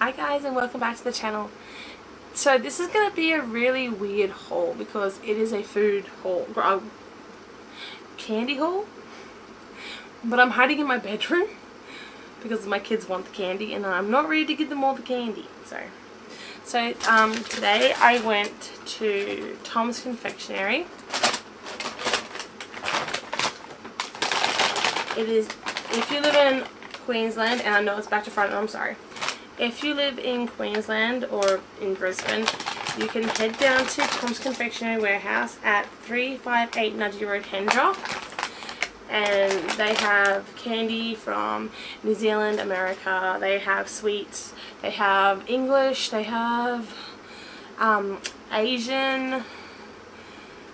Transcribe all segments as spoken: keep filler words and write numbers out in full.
Hi guys, and welcome back to the channel. So this is going to be a really weird haul because it is a food haul, uh, candy haul, but I'm hiding in my bedroom because my kids want the candy and I'm not ready to give them all the candy. So, so um, today I went to Tom's Confectionery. It is, if you live in Queensland, and I know it's back to front, I'm sorry. If you live in Queensland or in Brisbane, you can head down to Tom's Confectionery Warehouse at three five eight Nudgee Road, Hendra. And they have candy from New Zealand, America. They have sweets. They have English. They have um, Asian.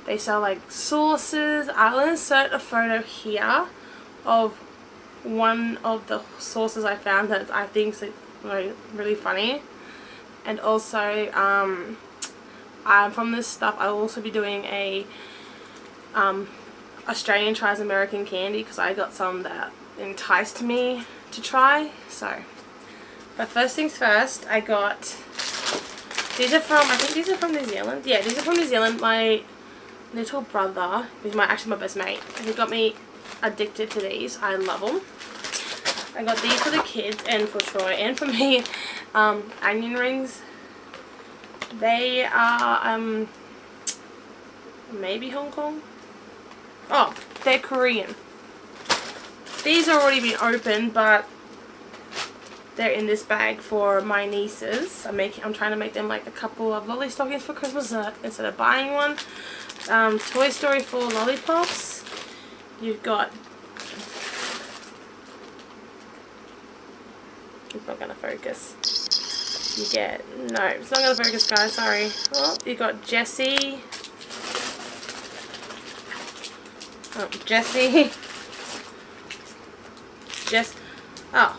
They sell like sauces. I'll insert a photo here of one of the sauces I found that I think is really funny, and also um, um, from this stuff I'll also be doing a um, Australian tries American candy because I got some that enticed me to try. So, but first things first, I got, these are from, I think these are from New Zealand. Yeah, these are from New Zealand. My little brother, who's my actually my best mate, he got me addicted to these. I love them. I got these for the kids and for Troy and for me. Um, onion rings. They are um, maybe Hong Kong. Oh, they're Korean. These have already been opened, but they're in this bag for my nieces. I'm making, I'm trying to make them like a couple of lolly stockings for Christmas instead of buying one. Um, Toy Story four lollipops. You've got. It's not going to focus. You get... No, it's not going to focus, guys. Sorry. Oh, you got Jessie. Oh, Jessie. Jess... Oh.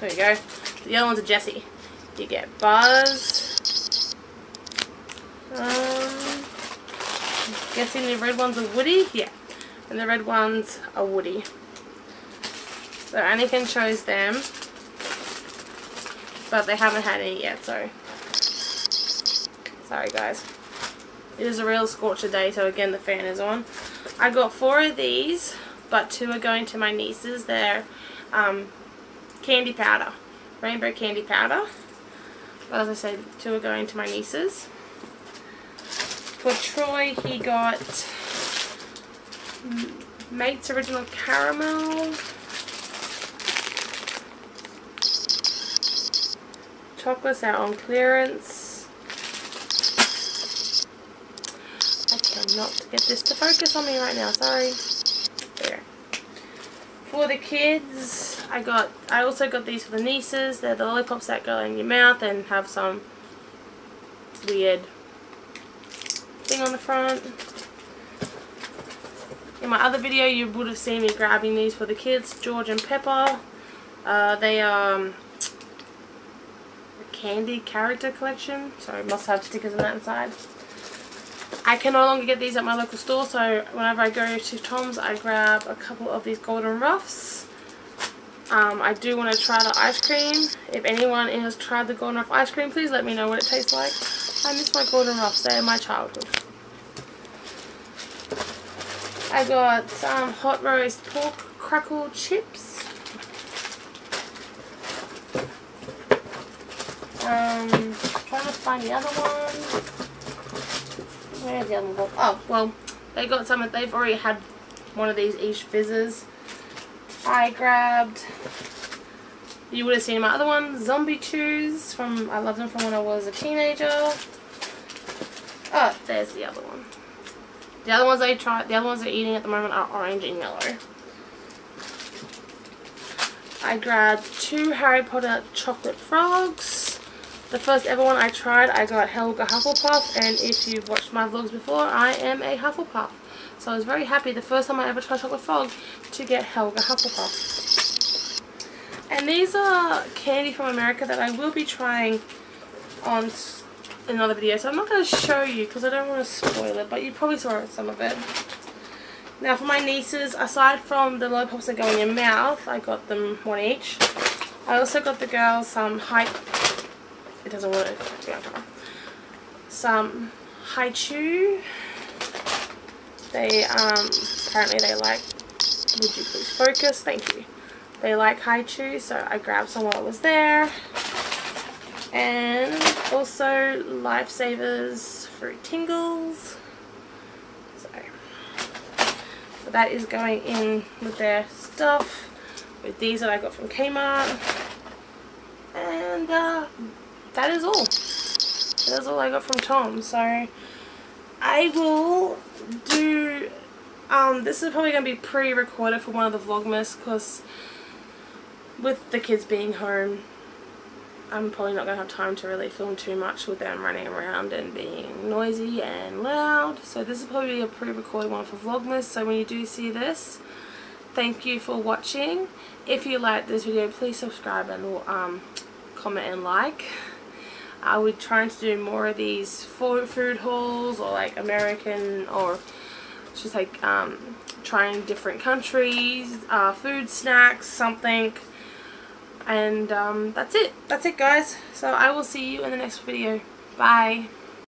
There you go. The other one's a Jessie. You get Buzz. Um, I'm guessing the red one's a Woody? Yeah. And the red one's a Woody. So Anakin chose them. But they haven't had any yet, so sorry guys. It is a real scorcher day, so again the fan is on. I got four of these, but two are going to my nieces. They're um, candy powder, rainbow candy powder. But as I said, two are going to my nieces. For Troy, he got Mates Original Caramel, chocolates out on clearance. I cannot get this to focus on me right now, sorry. There. For the kids, I got, I also got these for the nieces. They're the lollipops that go in your mouth and have some weird thing on the front. In my other video you would have seen me grabbing these for the kids, George and Pepper. Uh, they are um, candy character collection, so it must have stickers on that inside. I can no longer get these at my local store, so whenever I go to Tom's I grab a couple of these golden ruffs. Um, I do want to try the ice cream. If anyone has tried the golden ruff ice cream, please let me know what it tastes like. I miss my golden ruffs, they are my childhood. I got some hot roast pork crackle chips. Um, trying to find the other one. Where's the other one? Oh, well, they got some. They've already had one of these each fizzes. I grabbed, you would have seen my other one, Zombie Chews. From, I love them from when I was a teenager. Oh, there's the other one. The other ones I try, the other ones they're eating at the moment are orange and yellow. I grabbed two Harry Potter chocolate frogs. The first ever one I tried, I got Helga Hufflepuff, and if you've watched my vlogs before, I am a Hufflepuff. So I was very happy the first time I ever tried Chocolate Frog to get Helga Hufflepuff. And these are candy from America that I will be trying on another video. So I'm not going to show you because I don't want to spoil it, but you probably saw some of it. Now for my nieces, aside from the lollipops that go in your mouth, I got them one each. I also got the girls some Hi-Chew it doesn't work. Some Hi-Chew. They um apparently they like. Would you please focus? Thank you. They like Hi-Chew, so I grabbed some while it was there. And also Lifesavers Fruit Tingles. So, so that is going in with their stuff. With these that I got from Kmart. And uh, that is all. That is all I got from Tom. So I will do... Um, this is probably going to be pre-recorded for one of the Vlogmas because with the kids being home, I'm probably not going to have time to really film too much with them running around and being noisy and loud. So this is probably a pre-recorded one for Vlogmas. So when you do see this, thank you for watching. If you liked this video, please subscribe and um, comment and like. I would try to do more of these food hauls or like American or... just like um, trying different countries, uh, food, snacks, something. And um, that's it. That's it, guys. So I will see you in the next video. Bye.